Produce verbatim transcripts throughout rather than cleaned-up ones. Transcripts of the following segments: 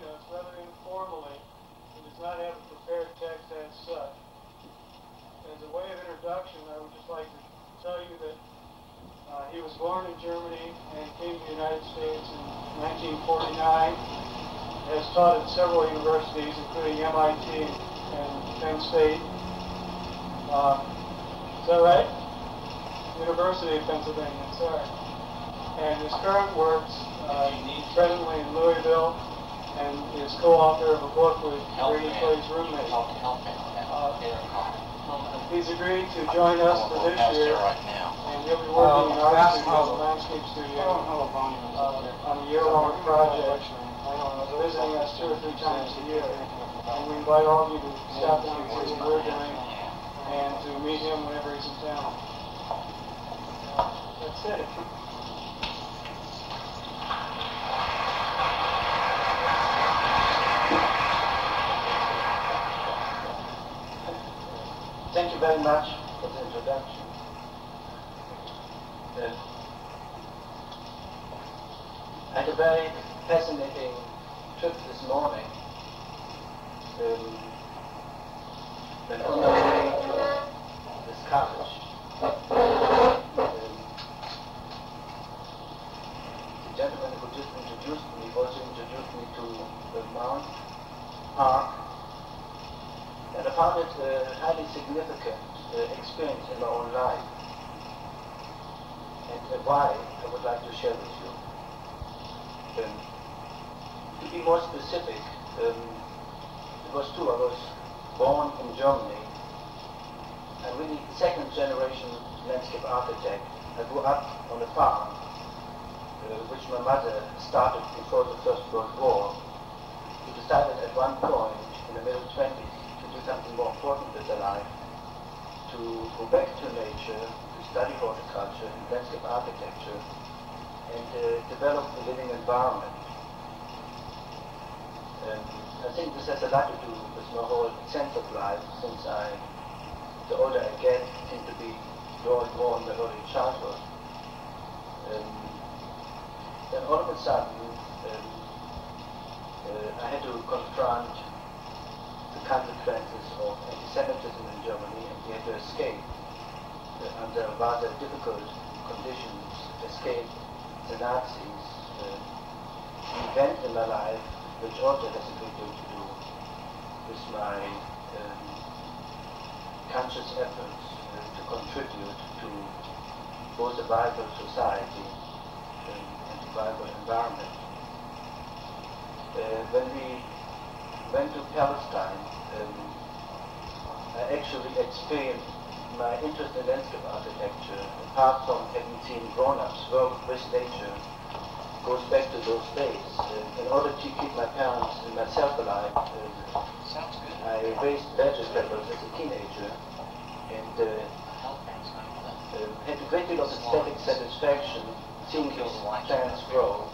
finance rather informally and does not have a prepared text as such. As a way of introduction, I would just like to tell you that uh, he was born in Germany and came to the United States in nineteen forty-nine, has taught at several universities, including M I T and Penn State. Uh, is that right? University of Pennsylvania, sorry. And his current works, uh, presently in Louisville, and is co-author of a book with Grady Clay's roommate. Uh, he's agreed to join us for this year, and he'll be working in our landscape studio uh, on a year-long project, visiting us two or three times a year. And we invite all of you to stop down and see what we're doing, and to meet him whenever he's in town. That's it. Thank you very much for the introduction. Yes. I had a very fascinating trip this morning. Um, when on my way to this college, the gentleman who just introduced me also introduced me to the Mount Park, and I found it a highly significant uh, experience in my own life, and uh, why I would like to share with you. Um, to be more specific, um, it was true I was born in Germany. I'm really second generation landscape architect. I grew up on a farm, Uh, which my mother started before the First World War. She decided at one point in the middle twenties to do something more important with her life, to go back to nature, to study horticulture and landscape architecture, and uh, develop the living environment. Um, I think this has a lot to do with my whole sense of life, since I, the older I get, seem to be drawing more on the early childhood. Um, Then all of a sudden, um, uh, I had to confront the consequences of anti-Semitism in Germany, and we had to escape uh, under rather difficult conditions, escape the Nazis, uh, an event in my life which also has a great deal to do with my um, conscious efforts uh, to contribute to both the vibrant society environment. Uh, when we went to Palestine, um, I actually experienced my interest in landscape architecture, apart from having seen grown-ups work with nature, goes back to those days. Uh, in order to keep my parents and myself alive, uh, Sounds good. I raised vegetables as a teenager, and uh, uh, had a great deal of aesthetic satisfaction seeing these plants grow,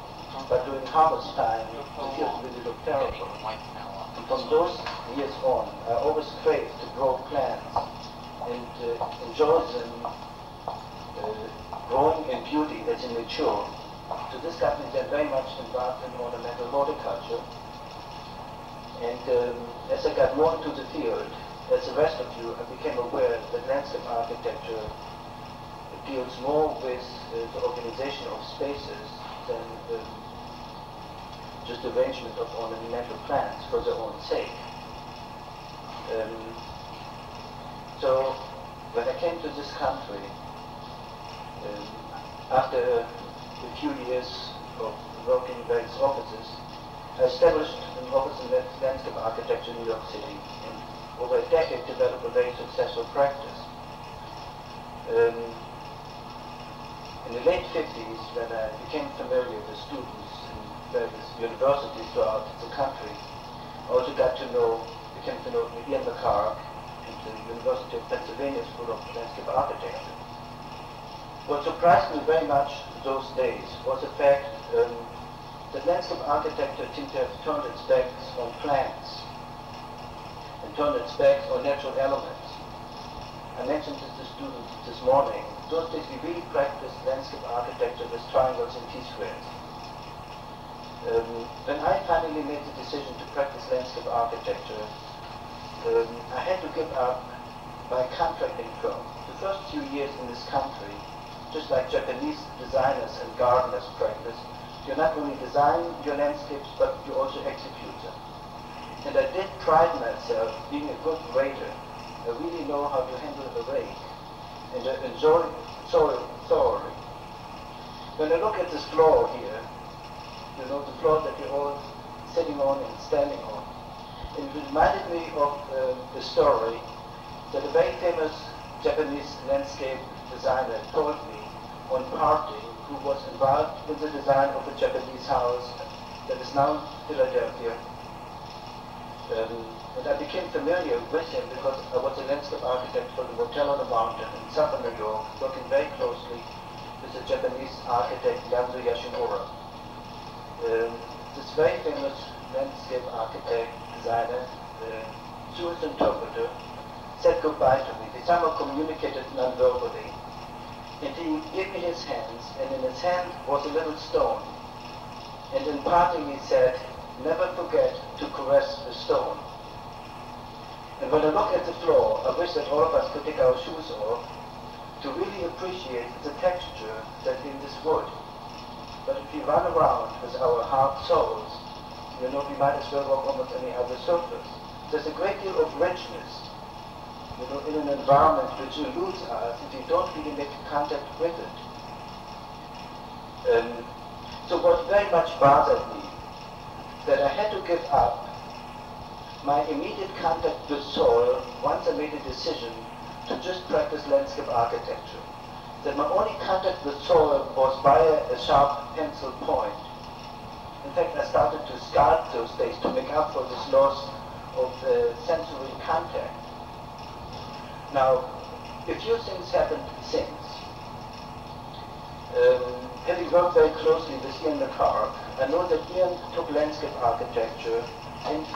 but during harvest time, the fields really look terrible. And from those years on, I always craved to grow plants and uh, enjoy them uh, growing in beauty as they mature. So this got me then very much involved in ornamental horticulture. And um, as I got more into the field, as the rest of you, I became aware that landscape architecture deals more with uh, the organization of spaces than um, just arrangement of ornamental plants for their own sake. Um, so when I came to this country, um, after a few years of working in various offices, I established an office in landscape architecture in New York City, and over a decade developed a very successful practice. Um, In the late fifties, when I became familiar with students in various universities throughout the country, I also got to know, became to know Ian McHarg at the University of Pennsylvania School of Landscape Architecture. What surprised me very much those days was the fact um, that landscape architecture seemed to have turned its backs on plants and turned its backs on natural elements. I mentioned this to students this morning. Those days we really practiced landscape architecture with triangles and T-squares. Um, when I finally made the decision to practice landscape architecture, um, I had to give up my contract income. The first few years in this country, just like Japanese designers and gardeners practice, you not only design your landscapes, but you also execute them. And I did pride myself being a good waiter. I really know how to handle a rake, and I enjoy soil thoroughly. When I look at this floor here, you know, the floor that you're all sitting on and standing on, it reminded me of uh, the story that a very famous Japanese landscape designer told me on parting, who was involved in the design of a Japanese house that is now Philadelphia. Um, and I became familiar with him because I was a landscape architect for the Motel on the Mountain in southern New York, working very closely with the Japanese architect Yanzo Yashimura. Um, this very famous landscape architect, designer, uh, through his interpreter, said goodbye to me. They somehow communicated non-verbally. And he gave me his hands, and in his hand was a little stone. And in parting he said, never forget to caress the stone. And when I look at the floor, I wish that all of us could take our shoes off to really appreciate the texture that's in this wood. But if we run around with our hard soles, you know, we might as well walk almost any other surface. There's a great deal of richness, you know, in an environment which eludes us if we don't really make contact with it. Um, so what very much bothered me, that I had to give up my immediate contact with soil once I made a decision to just practice landscape architecture. That my only contact with soil was via a sharp pencil point. In fact, I started to sculpt those days to make up for this loss of uh, sensory contact. Now, a few things happened since. Um, having worked very closely with Ian McHarg, I know that Ian took landscape architecture and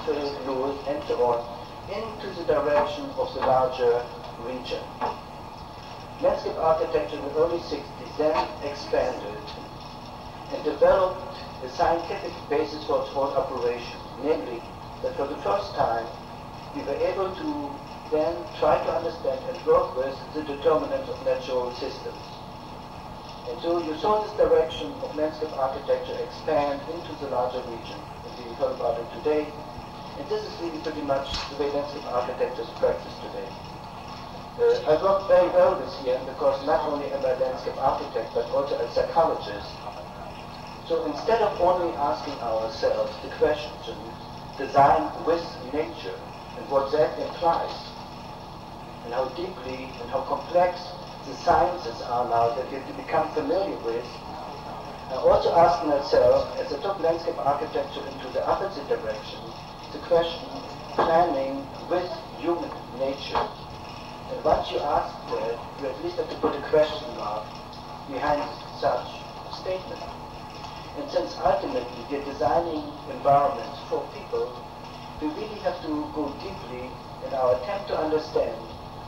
rules and so on into the direction of the larger region. Landscape architecture in the early sixties then expanded and developed a scientific basis for its own operation, namely that for the first time we were able to then try to understand and work with the determinants of natural systems. And so you saw this direction of landscape architecture expand into the larger region, and we heard about it today. And this is really pretty much the way landscape architecture is practiced today. Uh, I worked very well this year because not only am I a landscape architect, but also a psychologist. So instead of only asking ourselves the question, design with nature, and what that implies, and how deeply and how complex the sciences are now that we have to become familiar with, I also asked myself, as I took landscape architecture into the opposite direction, the question, planning with human nature. And once you ask that, you at least have to put a question mark behind such a statement. And since ultimately we are designing environments for people, we really have to go deeply in our attempt to understand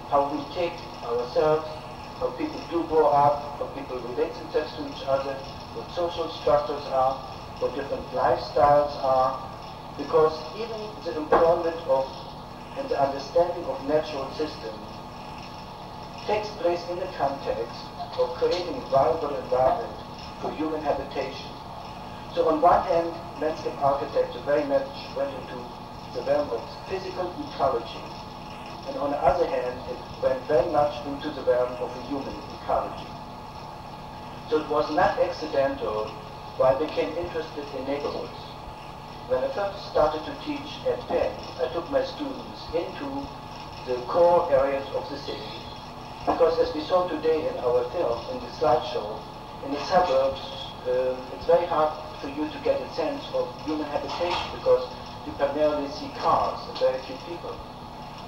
how we take ourselves, how people do grow up, how people relate themselves to each other, what social structures are, what different lifestyles are, because even the employment of and the understanding of natural systems takes place in the context of creating a viable environment for human habitation. So on one hand, landscape architecture very much went into the realm of physical ecology, and on the other hand, it went very much into the realm of a human ecology. So it was not accidental why I became interested in neighborhoods. When I first started to teach at Penn, I took my students into the core areas of the city, because as we saw today in our film, in the slideshow, in the suburbs, uh, it's very hard for you to get a sense of human habitation because you primarily see cars and very few people.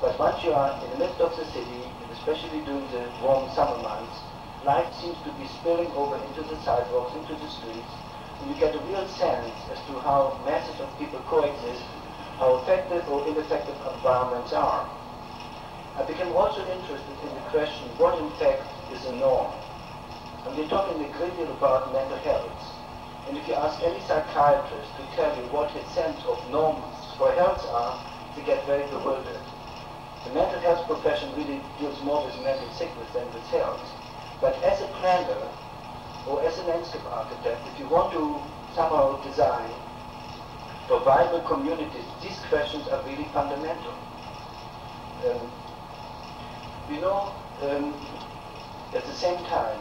But once you are in the midst of the city, and especially during the warm summer months, life seems to be spilling over into the sidewalks, into the streets, and you get a real sense as to how masses of people coexist, how effective or ineffective environments are. I became also interested in the question, what in fact is a norm? And we're talking a great deal about mental health. And if you ask any psychiatrist to tell you what his sense of norms for health are, they get very bewildered. The mental health profession really deals more with mental sickness than with health. But as a planner or as a landscape architect, if you want to somehow design for viable communities, these questions are really fundamental. Um, you know, um, at the same time,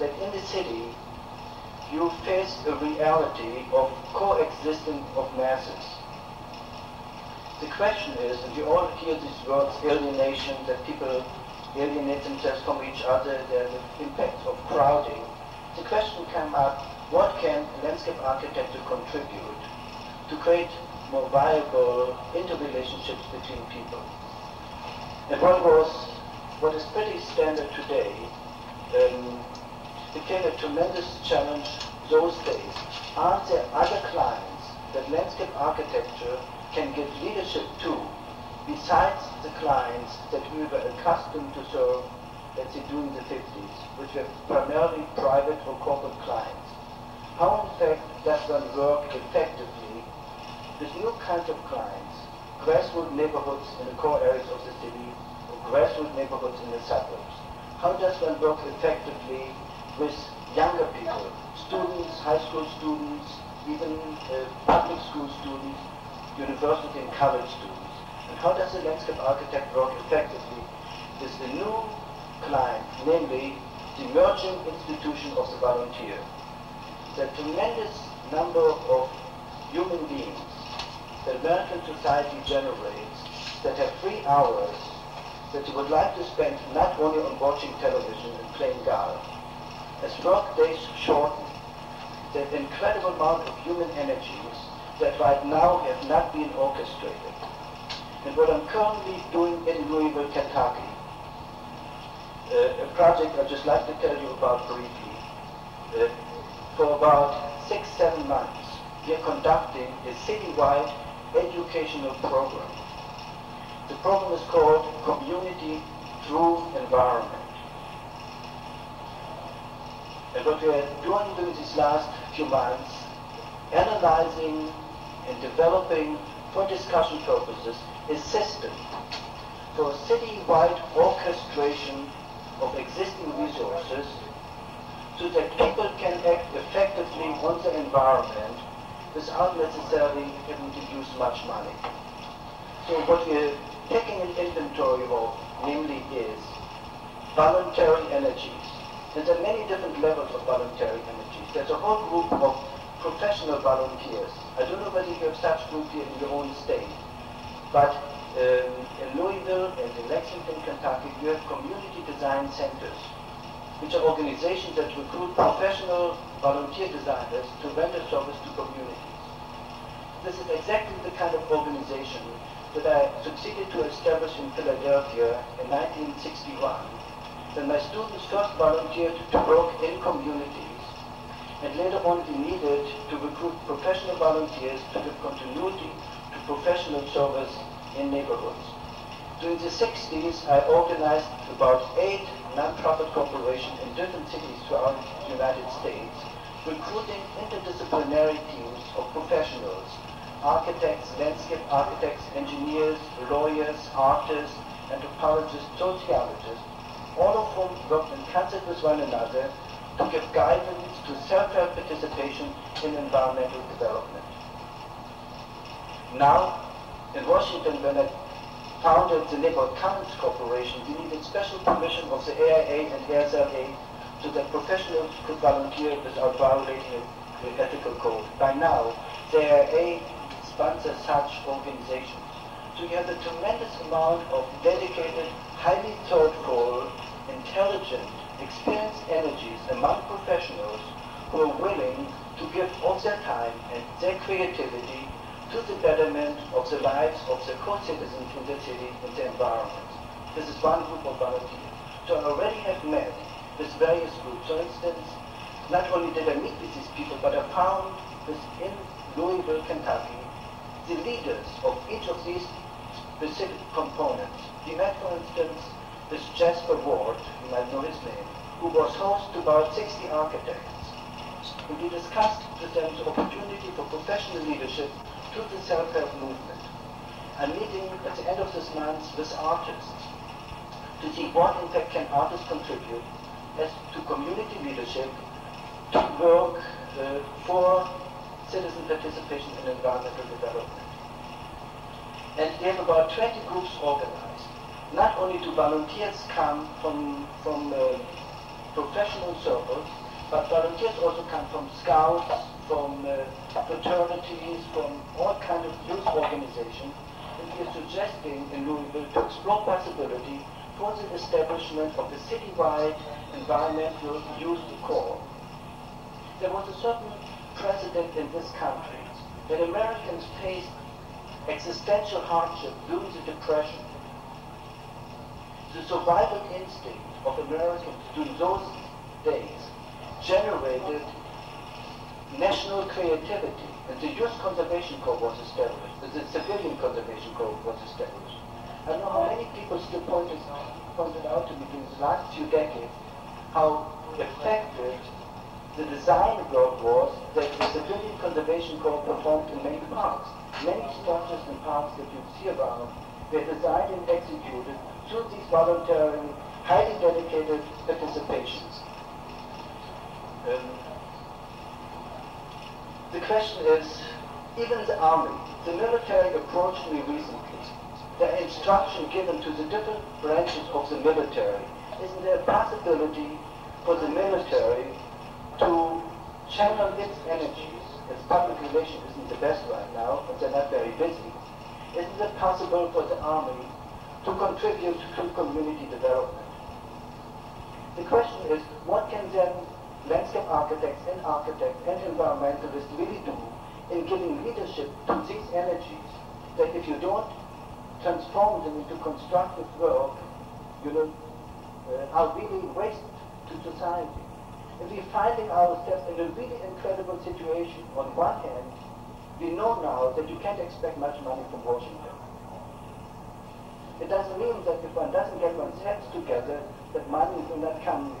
that in the city, you face a reality of coexistence of masses. The question is, and you all hear these words, alienation, that people alienate themselves from each other, the impact of crowding. The question came up, what can a landscape architect contribute to create more viable interrelationships between people? And one was, what is pretty standard today, um, became a tremendous challenge those days. Aren't there other clients that landscape architecture can give leadership to, besides the clients that we were accustomed to serve, let's say, during the fifties, which were primarily private or corporate clients? How, in fact, does one work effectively with new kinds of clients, grassroots neighborhoods in the core areas of the city, or grassroots neighborhoods in the suburbs? How does one work effectively with younger people, students, high school students, even uh, public school students, university and college students? And how does a landscape architect work effectively with the new client, namely the emerging institution of the volunteer? The tremendous number of human beings that American society generates that have free hours that they would like to spend not only on watching television and playing golf, as work days shorten, that incredible amount of human energies that right now have not been orchestrated. And what I'm currently doing in Louisville, Kentucky, uh, a project I'd just like to tell you about briefly. Uh, for about six, seven months, we're conducting a citywide educational program. The program is called Community Through Environment. And what we are doing during these last few months, analyzing and developing, for discussion purposes, a system for city-wide orchestration of existing resources so that people can act effectively on the environment without necessarily having to use much money. So what we're taking an inventory of, namely, is voluntary energies. And there are many different levels of voluntary energies. There's a whole group of professional volunteers. I don't know whether you have such group here in your own state, but um, in Louisville and in Lexington, Kentucky, you have community design centers, which are organizations that recruit professional volunteer designers to render service to communities. This is exactly the kind of organization that I succeeded to establish in Philadelphia in nineteen sixty-one, when my students first volunteered to work in communities. And later on, we needed to recruit professional volunteers to give continuity to professional service in neighborhoods. During the sixties, I organized about eight nonprofit corporations in different cities throughout the United States, recruiting interdisciplinary teams of professionals, architects, landscape architects, engineers, lawyers, artists, anthropologists, sociologists, all of whom worked in concert with one another to give guidance to self-help participation in environmental development. Now, in Washington, when I founded the Neighborhood Commons Corporation, we needed special permission of the A I A and A S L A so that professionals could volunteer without violating the ethical code. By now, the A I A sponsors such organizations. So you have a tremendous amount of dedicated, highly thoughtful, intelligent, experienced energies among professionals who are willing to give of their time and their creativity to the betterment of the lives of their co-citizens in the city and the environment. This is one group of volunteers. So I already have met with various groups. For instance, not only did I meet with these people, but I found within Louisville, Kentucky, the leaders of each of these specific components. We met, for instance, with Jasper Ward, you might know his name, who was host to about sixty architects. and to discuss the terms of opportunity for professional leadership through the self-help movement. I'm meeting at the end of this month with artists to see what impact can artists contribute as to community leadership, to work uh, for citizen participation in environmental development. And we have about twenty groups organized. Not only do volunteers come from, from uh, professional circles, but volunteers also come from scouts, from uh, fraternities, from all kinds of youth organizations, and we are suggesting in Louisville to explore possibility for the establishment of the citywide environmental youth corps. There was a certain precedent in this country that Americans faced existential hardship during the Depression. The survival instinct of Americans during those days generated national creativity, and the Youth Conservation Corps was established, the Civilian Conservation Corps was established. I know how many people still pointed, pointed out to me in the last few decades how effective the design work was that the Civilian Conservation Corps performed in many parks. Many structures and parks that you see around were designed and executed through these voluntary, highly dedicated participations. Um, the question is, even the army, the military approached me recently. The instruction given to the different branches of the military, isn't there a possibility for the military to channel its energies, as public relations isn't the best right now, but they're not very busy, isn't it possible for the army to contribute to community development? The question is, what can then landscape architects and architects and environmentalists really do in giving leadership to these energies, that if you don't transform them into constructive work, you know, uh, are really waste to society. And we're finding ourselves in a really incredible situation. On one hand, we know now that you can't expect much money from Washington. It doesn't mean that if one doesn't get one's heads together, that money will not come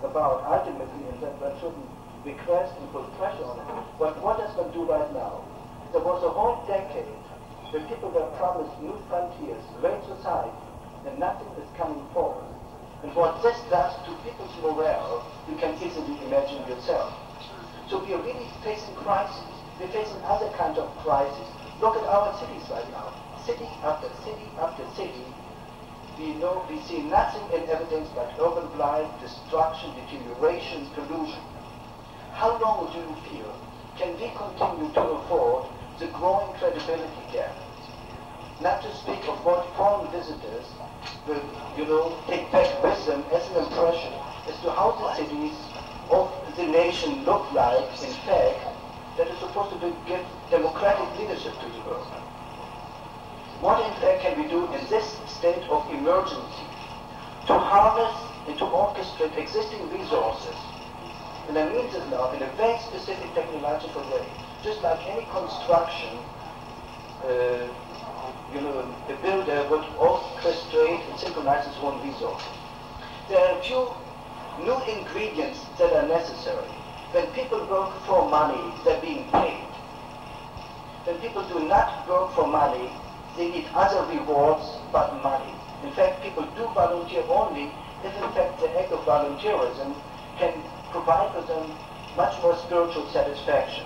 about ultimately, and that one shouldn't request and put pressure on it. But what does one do right now? There was a whole decade where people were promised new frontiers, great society, and nothing is coming forward. And what this does to people's morale, you can easily imagine yourself. So we are really facing crises. We're facing other kinds of crises. Look at our cities right now. City after city after city, we know, we see nothing in evidence but urban blight, destruction, deterioration, pollution. How long do you feel can we continue to afford the growing credibility gap? Not to speak of what foreign visitors will, you know, take back with them as an impression as to how the cities of the nation look like, in fact, that is supposed to give democratic leadership to the world. What in fact can we do in this state of emergency to harness and to orchestrate existing resources? And I mean this now in a very specific technological way. Just like any construction, uh, you know, the builder would orchestrate and synchronize his own resources. There are a few new ingredients that are necessary. When people work for money, they're being paid. When people do not work for money, they need other rewards but money. In fact, people do volunteer only if, in fact, the act of volunteerism can provide for them much more spiritual satisfaction.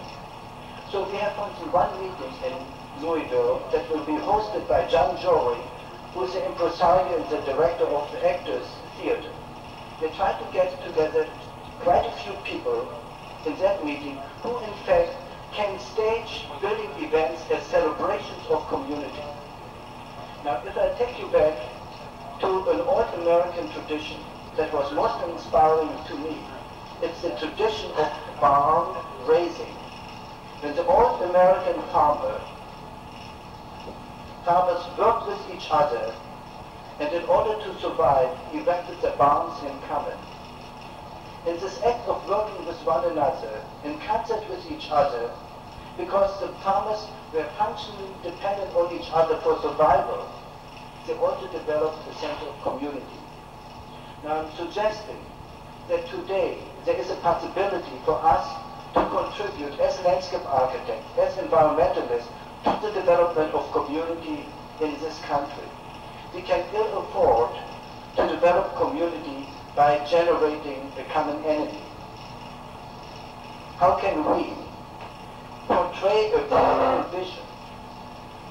So we have only one meeting in Louisville that will be hosted by John Jory, who is the impresario and the director of the Actors Theater. They try to get together quite a few people in that meeting who, in fact, can stage building events as celebrations of community. Now, if I take you back to an old American tradition that was most inspiring to me, it's the tradition of barn raising. When the old American farmer, farmers worked with each other, and in order to survive, erected their barns in common. In this act of working with one another, in concert with each other, because the farmers were functionally dependent on each other for survival, they also developed a sense of community. Now I'm suggesting that today there is a possibility for us to contribute as landscape architect, as environmentalist, to the development of community in this country. We can ill afford to develop community by generating a common enemy. How can we portray a common vision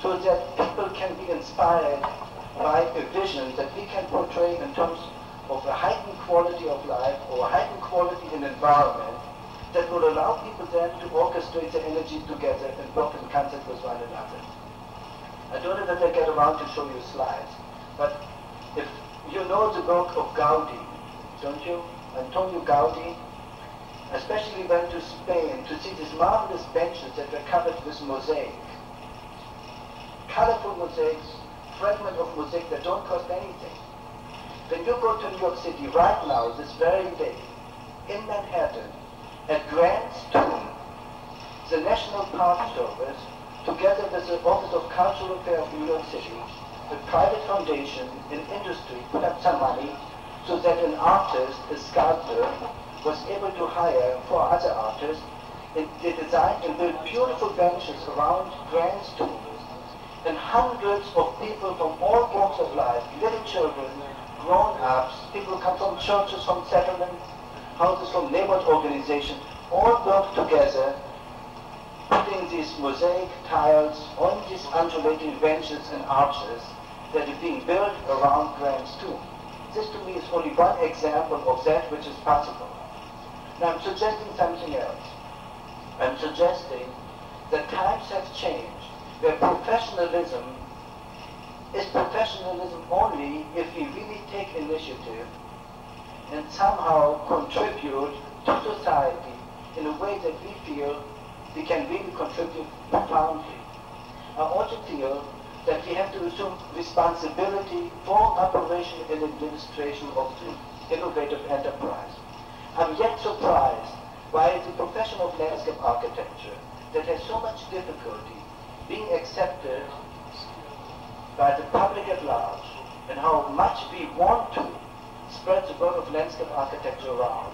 so that people can be inspired by a vision that we can portray in terms of a heightened quality of life or a heightened quality in environment that would allow people then to orchestrate their energy together and work in concert with one another? I don't know whether I get around to show you slides, but if you know the work of Gaudi, don't you? Antonio Gaudi especially went to Spain to see these marvelous benches that were covered with mosaic. Colorful mosaics, fragments of mosaic that don't cost anything. When you go to New York City right now, this very day, in Manhattan, at Grant's Tomb, the National Park Service, together with the Office of Cultural Affairs of New York City, the private foundation and industry put up some money so that an artist, a sculptor, was able to hire four other artists, and they designed and built beautiful benches around Grant's Tomb. And hundreds of people from all walks of life, little children, grown-ups, people come from churches, from settlements, houses, from neighborhood organizations, all work together, putting these mosaic tiles on these undulating benches and arches that are being built around Grant's tomb. This to me is only one example of that which is possible. Now I'm suggesting something else. I'm suggesting that times have changed, where professionalism is professionalism only if we really take initiative and somehow contribute to society in a way that we feel we can really contribute profoundly. I also feel that we have to assume responsibility for operation and administration of the innovative enterprise. I'm yet surprised why the profession of landscape architecture that has so much difficulty being accepted by the public at large, and how much we want to spread the word of landscape architecture around,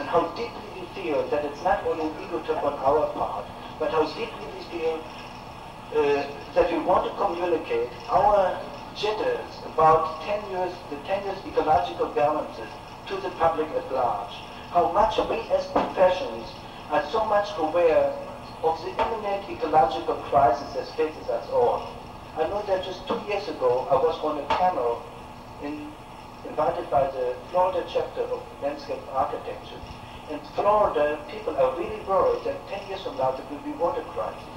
and how deeply we feel that it's not only an ego trip on our part, but how deeply we feel uh, that we want to communicate our jitters about ten years, the ten years ecological balances to the public at large. How much we as professions are so much aware of the imminent ecological crisis that faces us all. I know that just two years ago, I was on a panel in, invited by the Florida chapter of Landscape Architecture. In Florida, people are really worried that ten years from now there will be water crisis,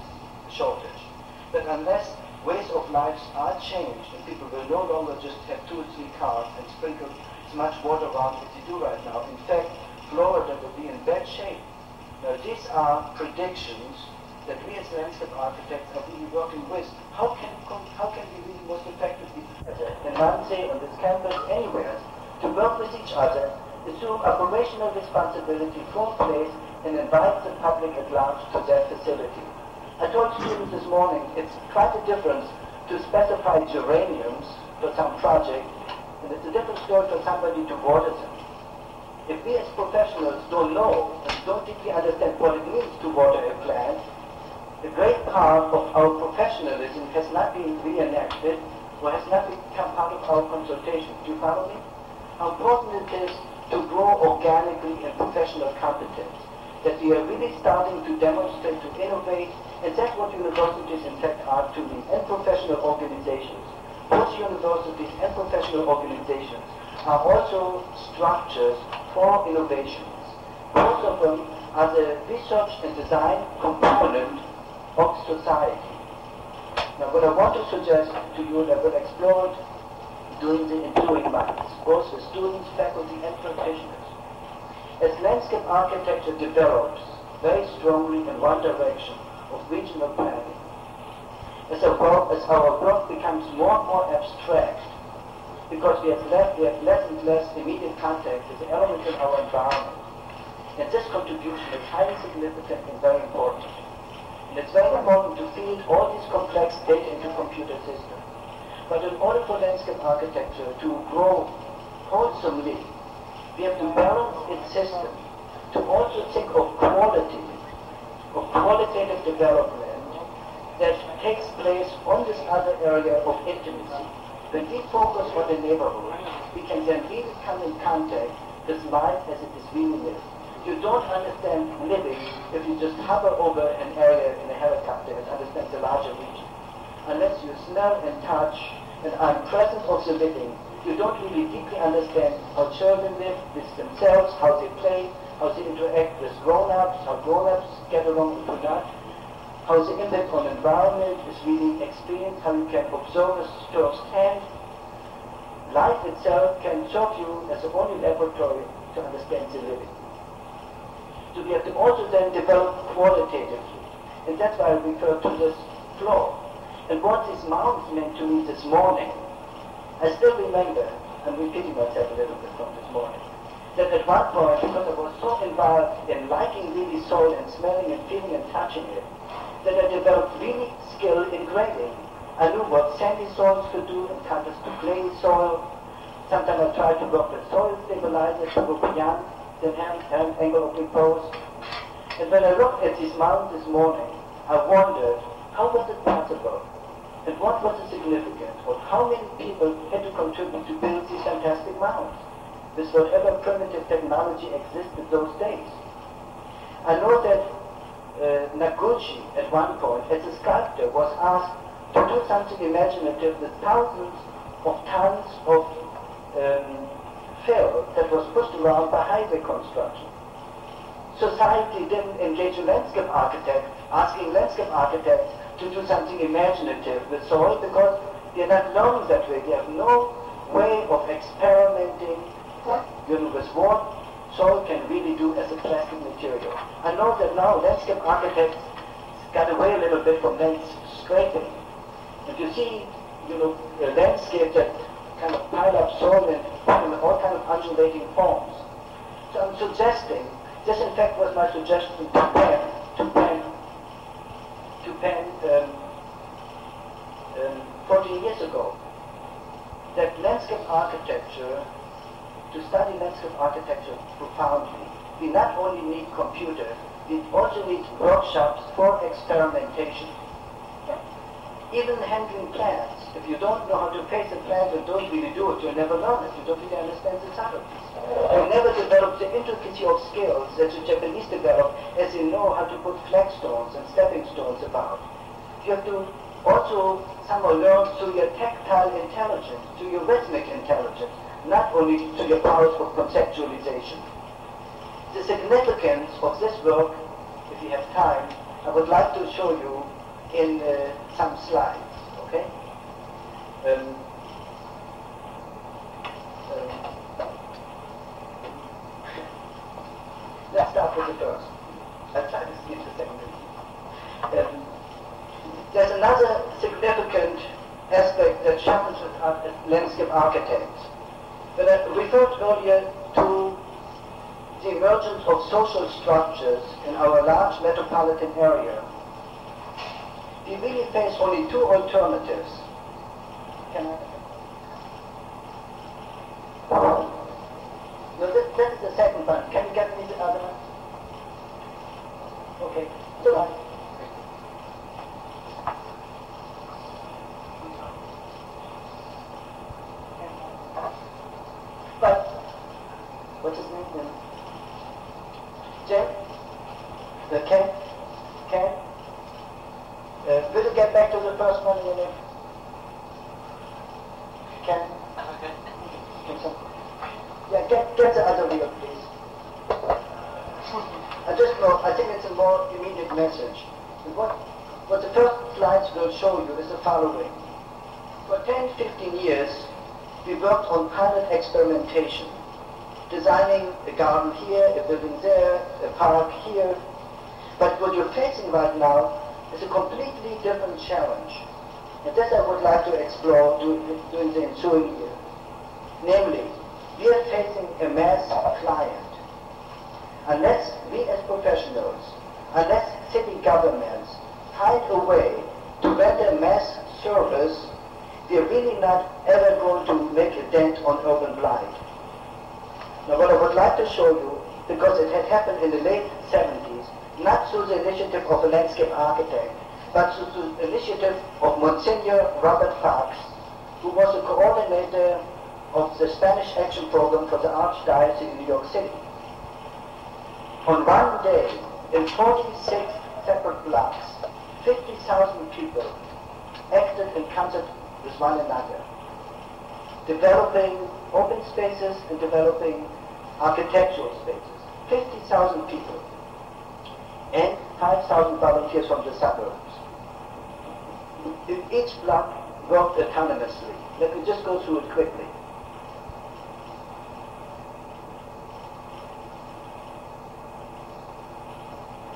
a shortage. That unless ways of life are changed and people will no longer just have two or three cars and sprinkle as much water around as they do right now. In fact, Florida will be in bad shape. Now these are predictions that we as landscape architects are really working with. How can, how can we really most effectively together in Ramsey, on this campus, anywhere, to work with each other, assume operational responsibility for place, and invite the public at large to their facility? I told students this morning, it's quite a difference to specify geraniums for some project, and it's a different story for somebody to water them. If we as professionals don't know and don't deeply understand what it means to water a plant, a great part of our professionalism has not been reenacted or has not become part of our consultation. Do you follow me? How important it is to grow organically in professional competence, that we are really starting to demonstrate, to innovate, and that's what universities in fact are to me, and professional organizations. Both universities and professional organizations are also structures for innovations. Both of them are the research and design component of society. Now what I want to suggest to you, that we'll explore it during the ensuing months, both the students, faculty, and practitioners. As landscape architecture develops very strongly in one direction of regional planning, as our work, as our work becomes more and more abstract, because we have, left, we have less and less immediate contact with the elements in our environment, and this contribution is highly significant and very important. And it's very important to feed all these complex data into computer systems. But in order for landscape architecture to grow wholesomely, we have to balance its system, to also think of quality of qualitative development that takes place on this other area of intimacy. When we focus on the neighborhood, we can then really come in contact with life as it is being lived. You don't understand living if you just hover over an area in a helicopter and understand the larger region. Unless you smell and touch and are present of the living, you don't really deeply understand how children live with themselves, how they play, how they interact with grown-ups, how grown-ups get along with that, how the impact on environment is really experienced, how you can observe it firsthand. Life itself can serve you as the only laboratory to understand the living. So we have to also then develop qualitatively. And that's why I refer to this floor. And what these mountains meant to me this morning, I still remember, I'm repeating myself a little bit from this morning, that at one point, because I was so involved in liking really soil and smelling and feeling and touching it, that I developed really skill in grading. I knew what sandy soils could do in contrast to clayey soil. Sometimes I tried to work with soil stabilizers to go beyond the angle of repose. And when I looked at this mountain this morning, I wondered, how was it possible? And what was the significance of how many people had to contribute to build these fantastic mountains? With whatever primitive technology existed those days. I know that uh, Noguchi, at one point, as a sculptor, was asked to do something imaginative with thousands of tons of um, fill that was pushed around by highway construction. Society didn't engage a landscape architect, asking landscape architects to do something imaginative with soil because they are not learning that way. They have no way of experimenting. You know, with what soil can really do as a plastic material. I know that now landscape architects got away a little bit from land scraping. If you see, you know, a landscape that kind of pile up soil and in all kind of undulating forms. So I'm suggesting, this in fact was my suggestion to pen, to pen, to pen um, um, forty years ago, that landscape architecture. To study landscape architecture profoundly, we not only need computers, we also need workshops for experimentation. Even handling plants, if you don't know how to face a plant and don't really do it, you'll never learn it, you don't really understand the subtleties. You'll never develop the intricacy of skills that the Japanese develop as they know how to put flagstones and stepping stones about. You have to also somehow learn through your tactile intelligence, through your rhythmic intelligence, not only to your powers of conceptualization. The significance of this work, if you have time, I would like to show you in uh, some slides, okay? Um, um, let's start with the first. I'll try to skip the second. Um, there's another significant aspect that sharpens landscape architects. When I referred earlier to the emergence of social structures in our large metropolitan area, we really face only two alternatives. Can I? No, this, this is the second one. Can you get me the other one? Okay. So I, But, what's his name? Jim? Uh, Ken? Ken? Uh, will you get back to the first one in a minute? Ken? Okay. Yeah, get, get the other wheel, please. I just know, I think it's a more immediate message. What, what the first slides will show you is the following. For ten, fifteen years, we worked on pilot experimentation, designing a garden here, a building there, a park here. But what you're facing right now is a completely different challenge. And this I would like to explore during the ensuing year. Namely, we are facing a mass client. Unless we as professionals, unless city governments find a way to render mass service, we are really not ever going to make a dent on urban blight. Now what I would like to show you, because it had happened in the late seventies, not through the initiative of a landscape architect, but through the initiative of Monsignor Robert Parks, who was the coordinator of the Spanish Action Program for the Archdiocese in New York City. On one day, in forty-six separate blocks, fifty thousand people acted in concert with one another, developing open spaces and developing architectural spaces. fifty thousand people and five thousand volunteers from the suburbs. In each block worked autonomously. Let me just go through it quickly.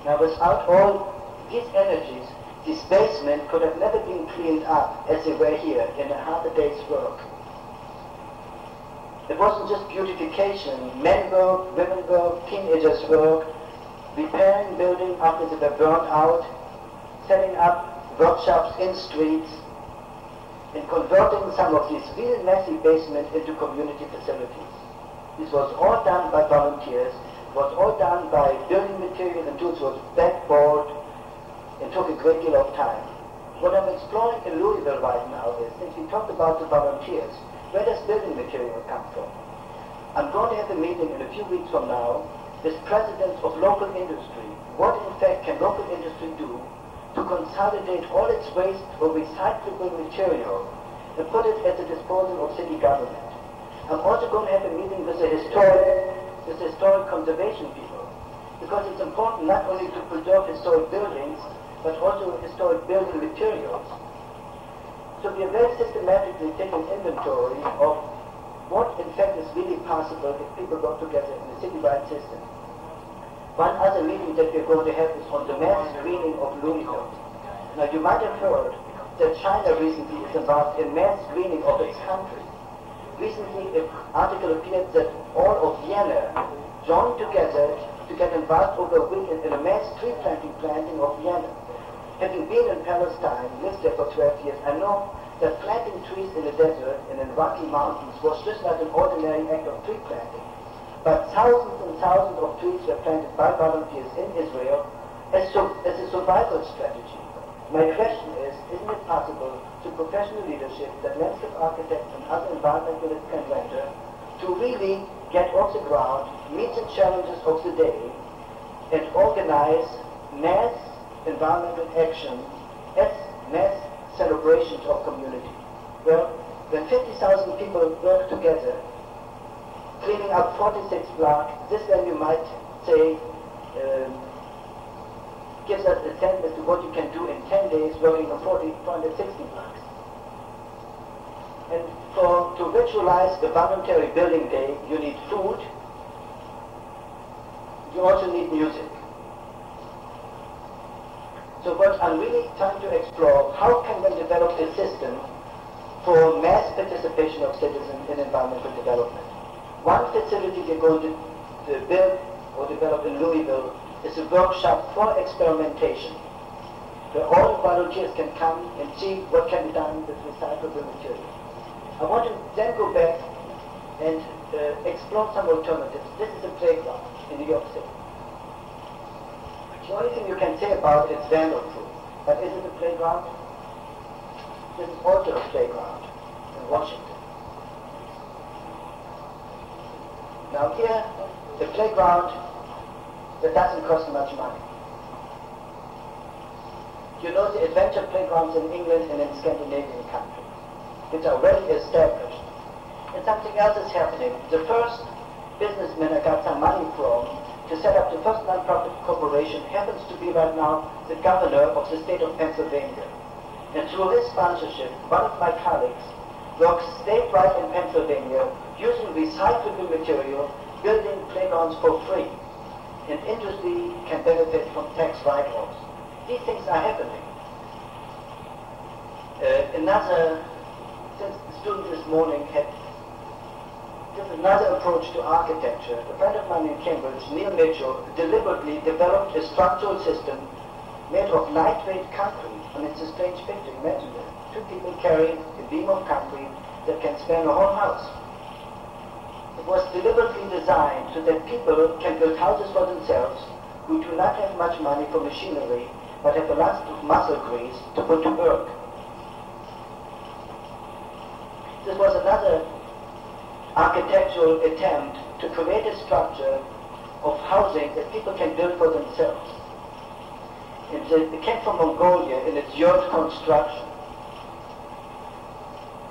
Now, without all these energies, these basements could have never been cleaned up as they were here in a half a day's work. It wasn't just beautification. Men work, women work, teenagers work, repairing buildings after they were burned out, setting up workshops in streets, and converting some of these really messy basements into community facilities. This was all done by volunteers. It was all done by building material and tools. It was backboard and took a great deal of time. What I'm exploring in Louisville right now is, since we talked about the volunteers, where does building material come from? I'm going to have a meeting in a few weeks from now with presidents of local industry. What, in fact, can local industry do to consolidate all its waste or recyclable material and put it at the disposal of city government? I'm also going to have a meeting with a historian, with historic conservation people, because it's important not only to preserve historic buildings, but also historic building materials. So we are very systematically taking inventory of what in fact is really possible if people work together in a city-wide system. One other meeting that we're going to have is on the mass screening of Louisville. Now, you might have heard that China recently is involved in mass screening of its country. Recently, an article appeared that all of Vienna joined together to get involved over a weekend in a mass tree planting planting of Vienna. Having been in Palestine, lived there for twelve years, I know that planting trees in the desert and in the Rocky Mountains was just not an ordinary act of tree planting. But thousands and thousands of trees were planted by volunteers in Israel as, so, as a survival strategy. My question is, isn't it possible to professional leadership that landscape architects and other environmentalists can render to really get off the ground, meet the challenges of the day, and organize mass environmental action as mass celebrations of community? Well, when fifty thousand people work together, cleaning up forty-six blocks, this then you might say, um, gives us a sense as to what you can do in ten days working on forty, four hundred sixty blocks. And for, to virtualize the voluntary building day, you need food, you also need music. So what I'm really trying to explore, how can one develop a system for mass participation of citizens in environmental development? One facility they're going to, to build or develop in Louisville is a workshop for experimentation, where all volunteers can come and see what can be done with recyclable material. I want to then go back and uh, explore some alternatives. This is a playground in New York City. The only thing you can say about it is vandal-proof, but is it a playground? This is also a playground in Washington. Now here, the playground that doesn't cost much money. You know the adventure playgrounds in England and in Scandinavian countries, which are well established. And something else is happening. The first businessman I got some money from to set up the first nonprofit corporation happens to be right now the governor of the state of Pennsylvania. And through his sponsorship, one of my colleagues works statewide in Pennsylvania using recyclable material, building playgrounds for free. And industry can benefit from tax write-offs. These things are happening. Uh, another, since the student this morning had just another approach to architecture, a friend of mine in Cambridge, Neil Mitchell, deliberately developed a structural system made of lightweight concrete. And it's a strange picture, imagine that. Two people carrying a beam of concrete that can span a whole house. It was deliberately designed so that people can build houses for themselves We do not have much money for machinery, but have a lot of muscle grease to put to work. This was another architectural attempt to create a structure of housing that people can build for themselves. It, it came from Mongolia in its yurt construction.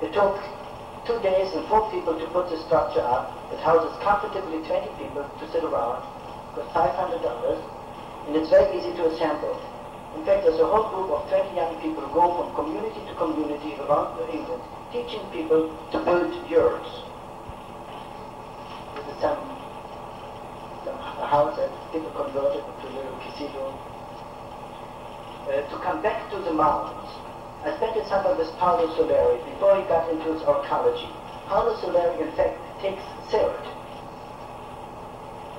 It took two days and four people to put the structure up. It houses comfortably twenty people to sit around for five hundred dollars, and it's very easy to assemble. In fact, there's a whole group of twenty young people who go from community to community around England, teaching people to build yurts. This is some a house that people converted into a little cathedral. Uh, to come back to the mountains, I spent the summer with Paolo Solari before he got into his archaeology. Paolo Solari, in fact, takes silt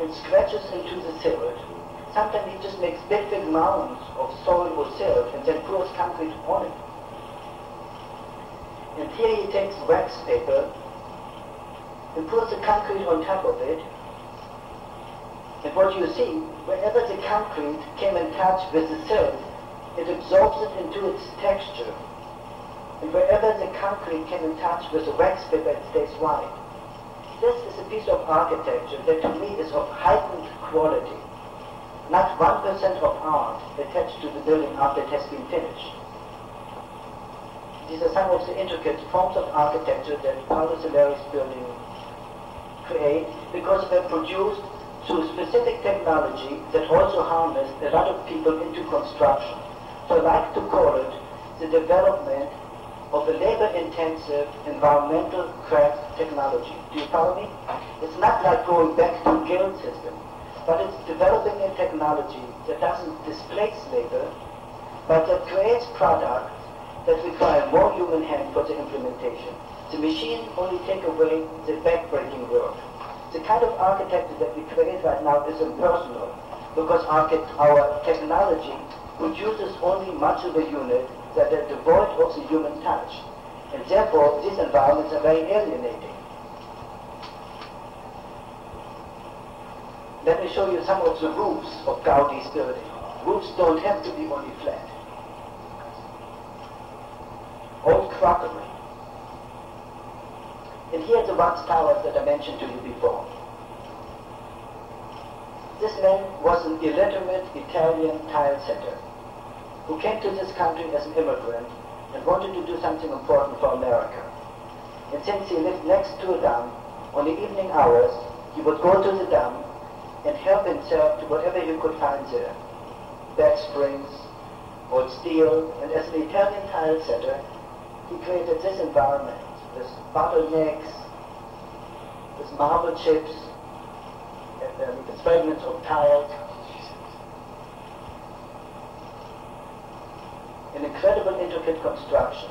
and scratches into the silt. Sometimes he just makes big, big mounds of soil or silt and then pours concrete on it. And here he takes wax paper and pours the concrete on top of it. And what you see, wherever the concrete came in touch with the silt, it absorbs it into its texture. And wherever the concrete came in touch with the wax paper, it stays white. This is a piece of architecture that to me is of heightened quality. Not one percent of art attached to the building after it has been finished. These are some of the intricate forms of architecture that Paolo Solari's building create because they're produced through specific technology that also harnessed a lot of people into construction. So I like to call it the development of a labor-intensive environmental craft technology. Do you follow me? It's not like going back to guild system, but it's developing a technology that doesn't displace labor, but that creates products that require more human hand for the implementation. The machine only take away the backbreaking work. The kind of architecture that we create right now is impersonal, because our technology produces only much of a unit that is devoid of the human touch, and therefore these environments are very alienating. Let me show you some of the roofs of Gaudi's building. Roofs don't have to be only flat. Old crockery. And here are the Watts Towers that I mentioned to you before. This man was an illiterate Italian tile setter who came to this country as an immigrant and wanted to do something important for America. And since he lived next to a dam, on the evening hours, he would go to the dam and help himself to whatever he could find there, bed springs, old steel, and as an Italian tile setter, he created this environment. There's bottlenecks, there's marble chips, and um, there's fragments of tiles. An incredible intricate construction.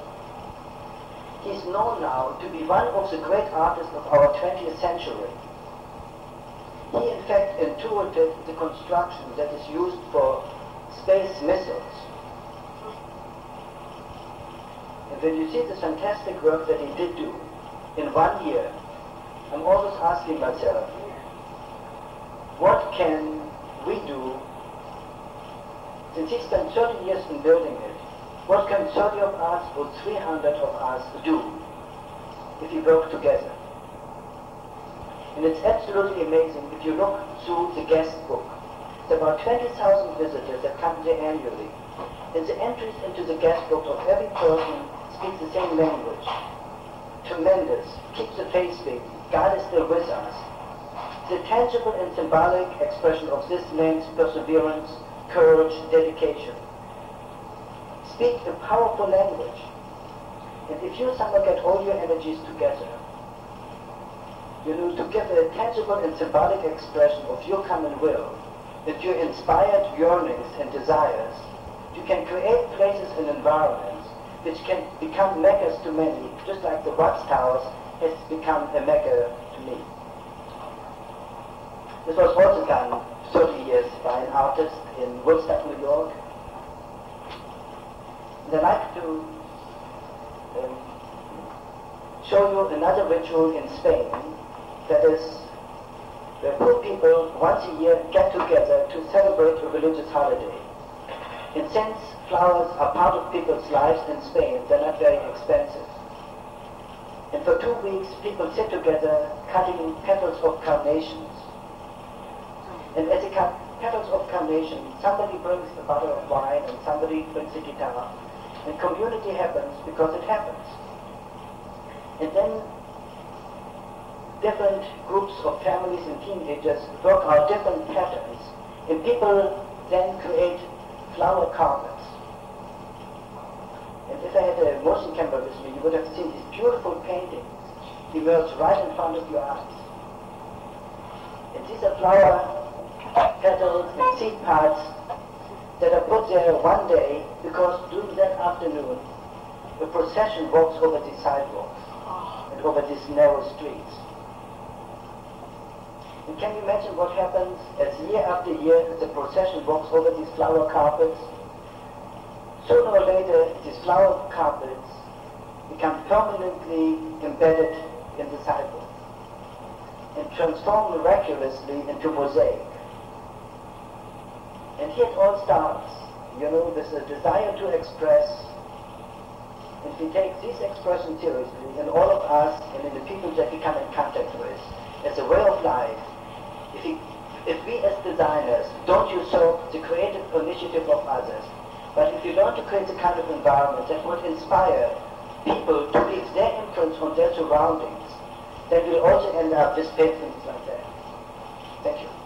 He's known now to be one of the great artists of our twentieth century. He in fact intuited the construction that is used for space missiles. And when you see this fantastic work that he did do in one year, I'm always asking myself, what can we do? Since he spent thirty years in building it, what can thirty of us or three hundred of us do if we work together? And it's absolutely amazing if you look through the guest book. There are about twenty thousand visitors that come there annually. And the entries into the guest book of every person speak the same language. Tremendous. Keep the faith big. God is still with us. The tangible and symbolic expression of this man's perseverance, courage, dedication. Speak a powerful language. And if you somehow get all your energies together, you know, to give a tangible and symbolic expression of your common will, that your inspired yearnings and desires, you can create places and environments which can become meccas to many, just like the Watts Towers has become a mecca to me. This was also done thirty years by an artist in Woodstock, New York. And I'd like to um, show you another ritual in Spain that is the poor people once a year get together to celebrate a religious holiday. And since flowers are part of people's lives in Spain, they're not very expensive. And for two weeks, people sit together cutting petals of carnations. And as they cut petals of carnations, somebody brings a bottle of wine and somebody brings a guitar. And community happens because it happens. And then different groups of families and teenagers work out different patterns. And people then create flower carpets. And if I had a motion camera with me, you would have seen these beautiful paintings emerge right in front of your eyes. And these are flower petals and seed parts that are put there one day because during that afternoon, the procession walks over the sidewalks and over these narrow streets. And can you imagine what happens as year after year the procession walks over these flower carpets? Sooner or later, these flower carpets become permanently embedded in the sidewalk and transform miraculously into mosaic. And here it all starts, you know, with a desire to express. If we take these expressions seriously, then all of us and in the people that we come in contact with, as a way of life, if we, if we as designers don't usurp the creative initiative of others, but if you learn to create the kind of environment that would inspire people to leave their influence on their surroundings, then we'll also end up with paintings like that. Thank you.